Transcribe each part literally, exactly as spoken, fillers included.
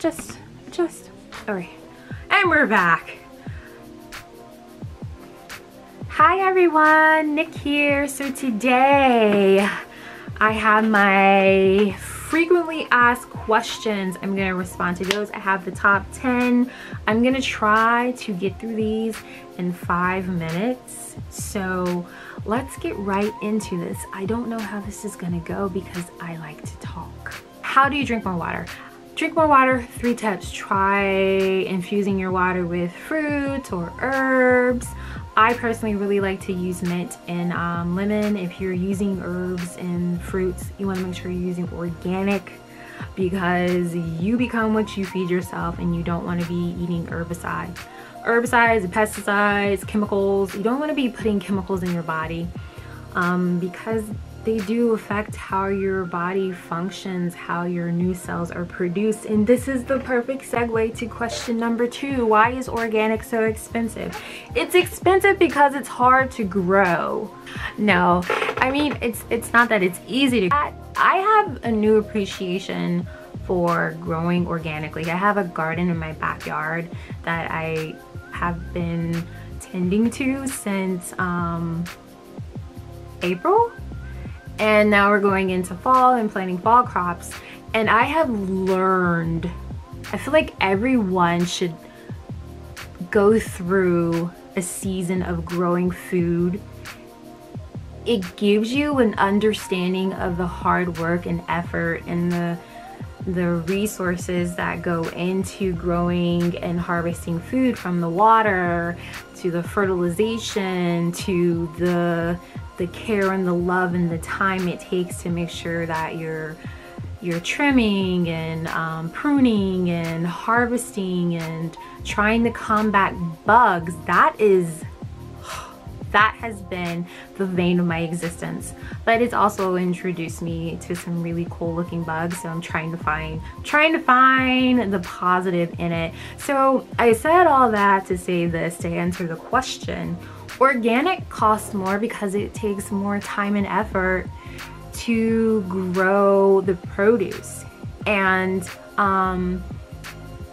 just, just, okay. And we're back. Hi everyone, Nick here. So today I have my frequently asked questions. I'm gonna respond to those. I have the top ten. I'm gonna try to get through these in five minutes. So let's get right into this. I don't know how this is gonna go because I like to talk. How do you drink more water? Drink more water, three tips. Try infusing your water with fruits or herbs. I personally really like to use mint and um, lemon. If you're using herbs and fruits, you wanna make sure you're using organic because you become what you feed yourself and you don't wanna be eating herbicides. Herbicides, pesticides, chemicals. You don't wanna be putting chemicals in your body um, because they do affect how your body functions, how your new cells are produced. And this is the perfect segue to question number two. Why is organic so expensive? It's expensive because it's hard to grow. No, I mean, it's it's not that it's easy to. I, I have a new appreciation for growing organically. I have a garden in my backyard that I have been tending to since um, April. And now we're going into fall and planting fall crops. And I have learned, I feel like everyone should go through a season of growing food. It gives you an understanding of the hard work and effort and the, the resources that go into growing and harvesting food, from the water to the fertilization to the the care and the love and the time it takes to make sure that you're you're trimming and um, pruning and harvesting and trying to combat bugs. That is, that has been the vein of my existence. But it's also introduced me to some really cool looking bugs. So I'm trying to find, trying to find the positive in it. So I said all that to say this, to answer the question. Organic costs more because it takes more time and effort to grow the produce. And um,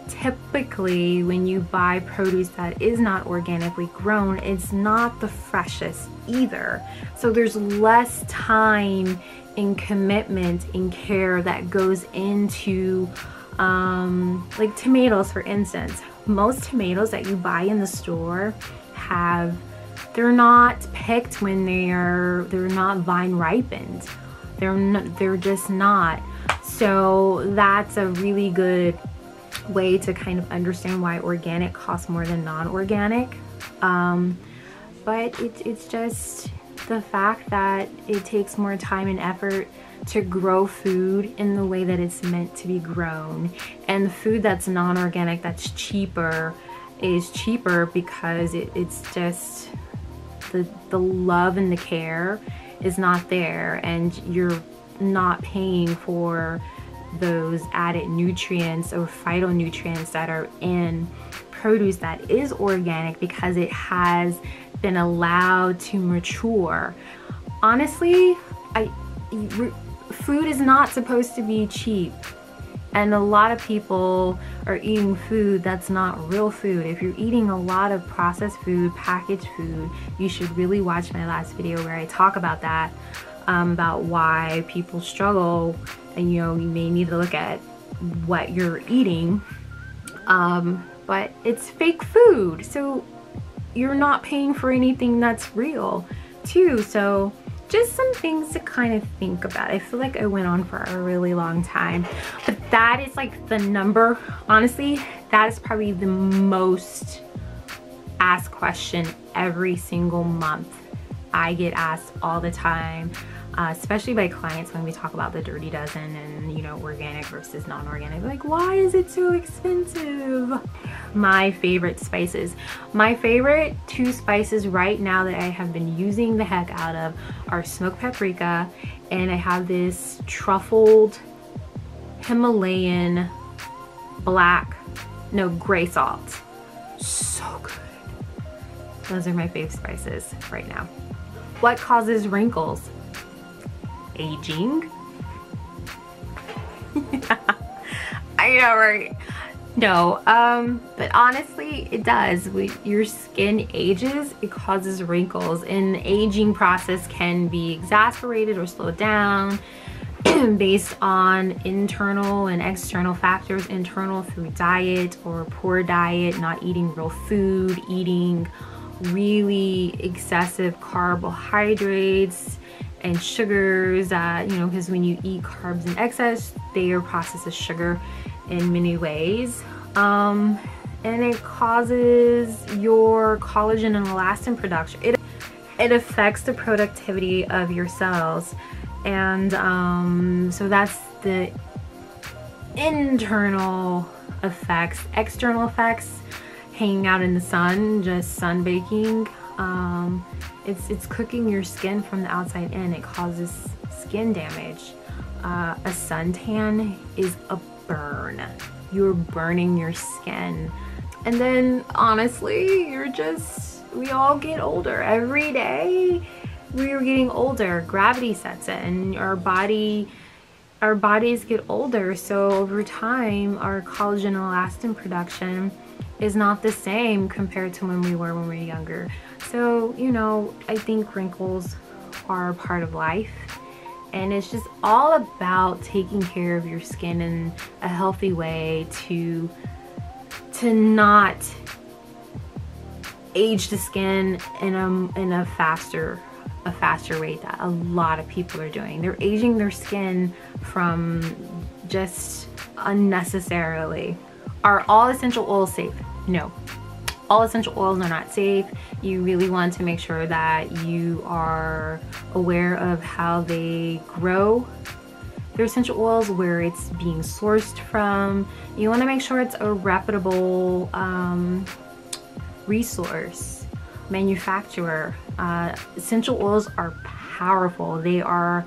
typically when you buy produce that is not organically grown, it's not the freshest either. So there's less time and commitment and care that goes into um, like tomatoes, for instance. Most tomatoes that you buy in the store have They're not picked when they're, they're not vine ripened. They're, not, they're just not. So that's a really good way to kind of understand why organic costs more than non-organic. Um, but it, it's just the fact that it takes more time and effort to grow food in the way that it's meant to be grown. And the food that's non-organic, that's cheaper, is cheaper because it, it's just, The, the love and the care is not there, and you're not paying for those added nutrients or phytonutrients that are in produce that is organic because it has been allowed to mature. Honestly, I, food is not supposed to be cheap. And a lot of people are eating food that's not real food. If you're eating a lot of processed food, packaged food, you should really watch my last video where I talk about that, um, about why people struggle. And you know, you may need to look at what you're eating, um, but it's fake food. So you're not paying for anything that's real too. So just some things to kind of think about. I feel like I went on for a really long time, but that is like the number, honestly, that is probably the most asked question every single month. I get asked all the time, uh, especially by clients when we talk about the Dirty Dozen and, you know, organic versus non-organic. Like, why is it so expensive? My favorite spices. My favorite two spices right now that I have been using the heck out of are smoked paprika, and I have this truffled Himalayan black, no, gray salt. So good. Those are my fave spices right now. What causes wrinkles? Aging. Yeah. I yeah, right. No, um, but honestly, it does. We, your skin ages, it causes wrinkles, and the aging process can be exacerbated or slowed down based on internal and external factors. Internal through diet or poor diet, not eating real food, eating really excessive carbohydrates and sugars, uh, you know, because when you eat carbs in excess, they are processed as sugar in many ways, um, and it causes your collagen and elastin production. It, it affects the productivity of your cells, and um, so that's the internal effects. External effects, hanging out in the sun, just sunbaking, um, it's, it's cooking your skin from the outside in. It causes skin damage. Uh, a suntan is a burn. You're burning your skin. And then honestly, you're just, we all get older. Every day we're getting older. Gravity sets in. Our body, our bodies get older. So over time, our collagen elastin production is not the same compared to when we were when we were younger. So, you know, I think wrinkles are part of life. And it's just all about taking care of your skin in a healthy way to, to not age the skin in a, in a faster, a faster rate that a lot of people are doing. They're aging their skin from just unnecessarily. Are all essential oils safe? No. All essential oils are not safe. You really want to make sure that you are aware of how they grow their essential oils, where it's being sourced from. You want to make sure it's a reputable um, resource, manufacturer. Uh, essential oils are powerful. They are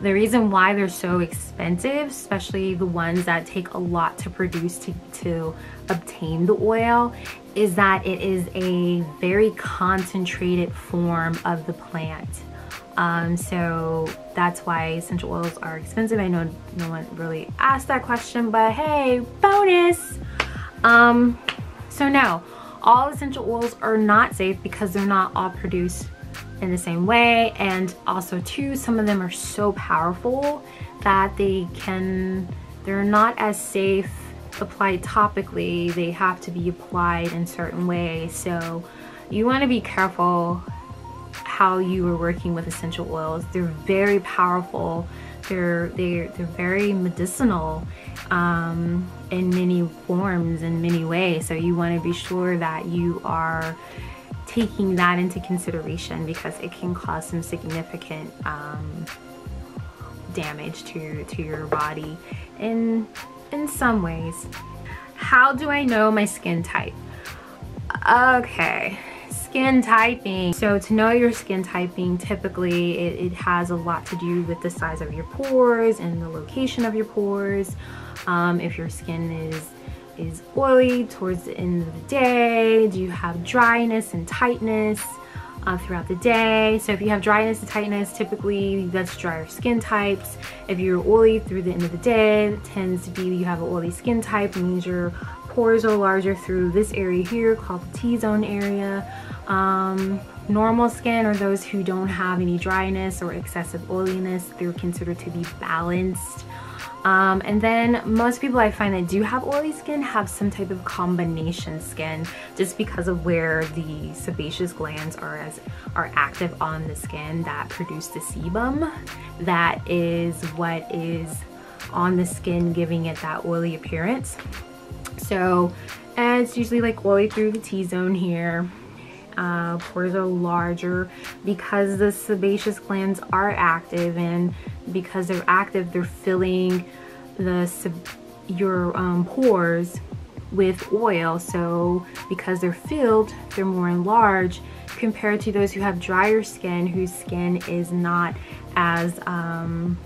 the reason why they're so expensive, especially the ones that take a lot to produce to, to obtain the oil, is that it is a very concentrated form of the plant. Um, so that's why essential oils are expensive. I know no one really asked that question, but hey, bonus! Um, so no, all essential oils are not safe because they're not all produced in the same way, and also too, some of them are so powerful that they can, they're not as safe applied topically. They have to be applied in certain ways, so you want to be careful how you are working with essential oils. They're very powerful. They're, they're, they're very medicinal um, in many forms, in many ways, so you want to be sure that you are taking that into consideration, because it can cause some significant um, damage to, to your body in, in some ways. How do I know my skin type? Okay, skin typing. So to know your skin typing, typically it, it has a lot to do with the size of your pores and the location of your pores. Um, if your skin is is oily towards the end of the day? Do you have dryness and tightness uh, throughout the day? So if you have dryness and tightness, typically that's drier skin types. If you're oily through the end of the day, it tends to be you have an oily skin type, means your pores are larger through this area here called the T-zone area. Um, normal skin, or those who don't have any dryness or excessive oiliness, they're considered to be balanced. Um, and then most people I find that do have oily skin have some type of combination skin, just because of where the sebaceous glands are as are active on the skin that produce the sebum. That is what is on the skin giving it that oily appearance. So, and it's usually like oily through the T-zone here. Uh, pores are larger because the sebaceous glands are active, and because they're active, they're filling the sub your um, pores with oil. So because they're filled, they're more enlarged compared to those who have drier skin, whose skin is not as um,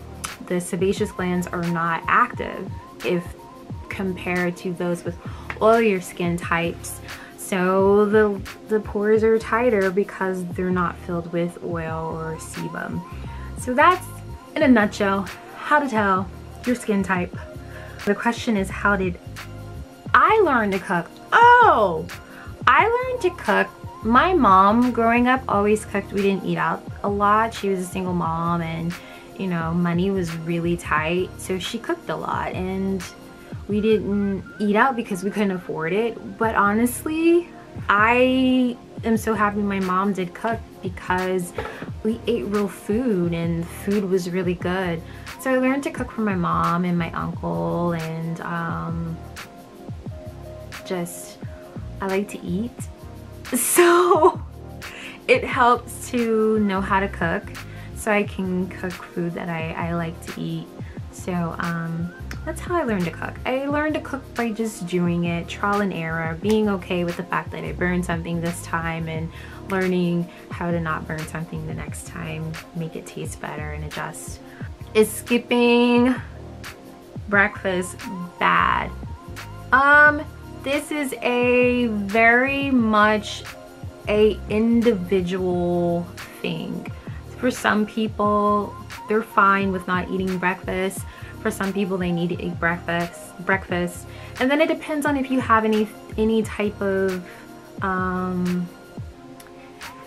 the sebaceous glands are not active if compared to those with oilier skin types. So the, the pores are tighter because they're not filled with oil or sebum. So that's, in a nutshell, how to tell your skin type. The question is, how did I learn to cook? Oh, I learned to cook. My mom growing up always cooked. We didn't eat out a lot. She was a single mom, and you know, money was really tight, so she cooked a lot, and we didn't eat out because we couldn't afford it. But honestly, I am so happy my mom did cook, because we ate real food and food was really good. So I learned to cook from my mom and my uncle, and um, just I like to eat, so it helps to know how to cook, so I can cook food that I, I like to eat. So um, that's how I learned to cook. I learned to cook by just doing it, trial and error, being okay with the fact that I burned something this time and learning how to not burn something the next time, make it taste better and adjust. Is skipping breakfast bad? Um, this is a very much a individual thing. For some people, they're fine with not eating breakfast. For some people, they need to eat breakfast, breakfast. And then it depends on if you have any any type of um,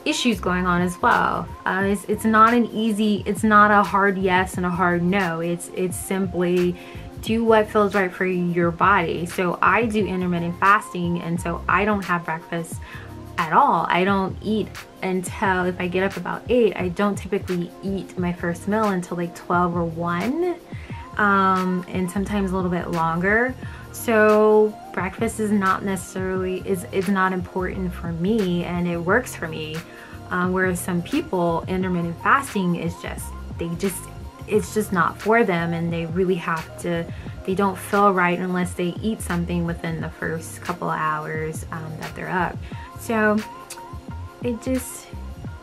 issues going on as well. Uh, it's, it's not an easy, it's not a hard yes and a hard no. It's, it's simply do what feels right for your body. So I do intermittent fasting, and so I don't have breakfast at all. I don't eat until, if I get up about eight, I don't typically eat my first meal until like twelve or one, um, and sometimes a little bit longer. So breakfast is not necessarily, is, is not important for me, and it works for me. Um, whereas some people, intermittent fasting is just, they just, it's just not for them, and they really have to, they don't feel right unless they eat something within the first couple of hours um, that they're up. So it just,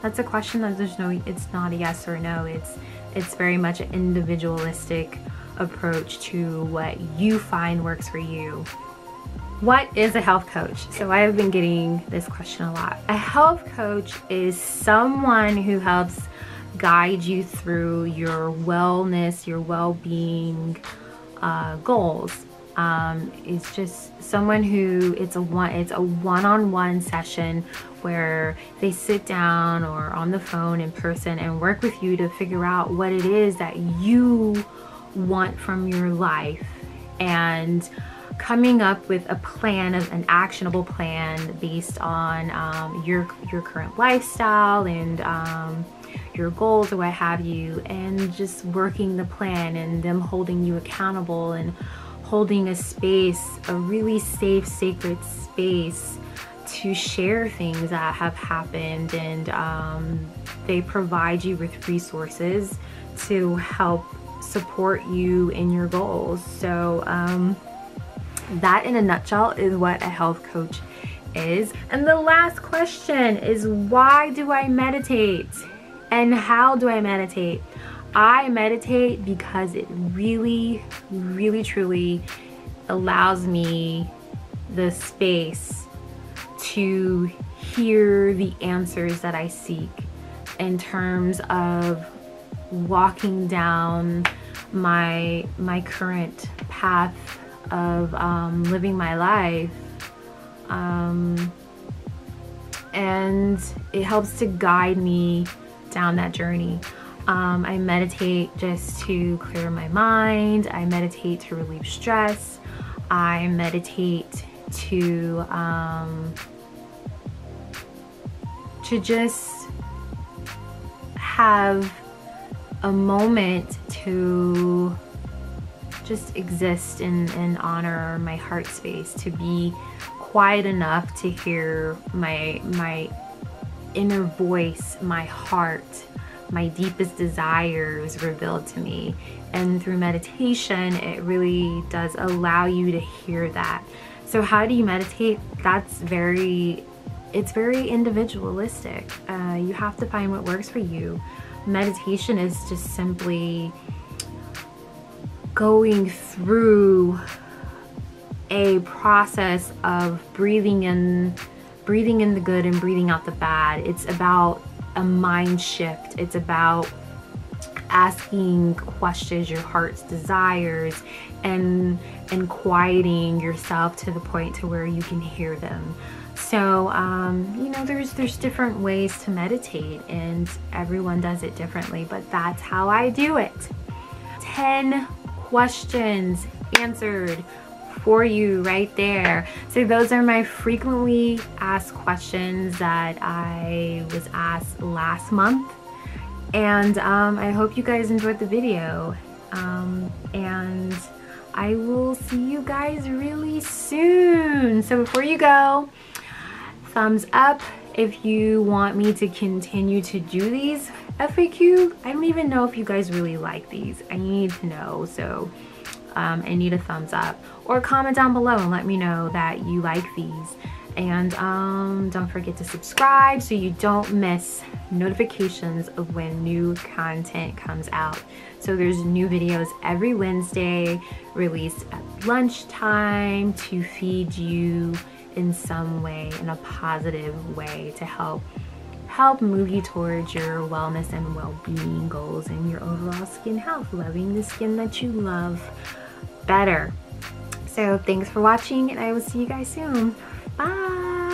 that's a question that there's no, it's not a yes or no. It's, it's very much an individualistic approach to what you find works for you. What is a health coach? So I have been getting this question a lot. A health coach is someone who helps guide you through your wellness, your well-being uh, goals. Um, it's just someone who, it's a one, it's a one-on-one session where they sit down or on the phone in person and work with you to figure out what it is that you want from your life, and coming up with a plan, of an actionable plan based on um, your your current lifestyle and um, your goals or what have you, and just working the plan and them holding you accountable and holding a space, a really safe, sacred space to share things that have happened, and um, they provide you with resources to help support you in your goals. So um, that in a nutshell is what a health coach is. And the last question is, why do I meditate and how do I meditate? I meditate because it really, really, truly allows me the space to hear the answers that I seek in terms of walking down my my current path of um, living my life, um, and it helps to guide me down that journey. um, I meditate just to clear my mind. I meditate to relieve stress. I meditate to um, to just have a moment to just exist and, and honor my heart space, to be quiet enough to hear my my inner voice, my heart, my deepest desires revealed to me. And through meditation, it really does allow you to hear that. So how do you meditate? That's very, it's very individualistic. Uh, you have to find what works for you. Meditation is just simply going through a process of breathing in, breathing in the good and breathing out the bad. It's about a mind shift. It's about asking questions, your heart's desires, and and quieting yourself to the point to where you can hear them. So um, you know, there's there's different ways to meditate, and everyone does it differently, but that's how I do it. ten questions answered for you right there. So those are my frequently asked questions that I was asked last month, and um, I hope you guys enjoyed the video, um, and I will see you guys really soon. So before you go, thumbs up if you want me to continue to do these F A Q. I don't even know if you guys really like these. I need to know, so um, I need a thumbs up, or comment down below and let me know that you like these. And um, don't forget to subscribe so you don't miss notifications of when new content comes out. So there's new videos every Wednesday, released at lunchtime to feed you in some way, in a positive way, to help help move you towards your wellness and well-being goals and your overall skin health, loving the skin that you love better. So thanks for watching, and I will see you guys soon. Bye!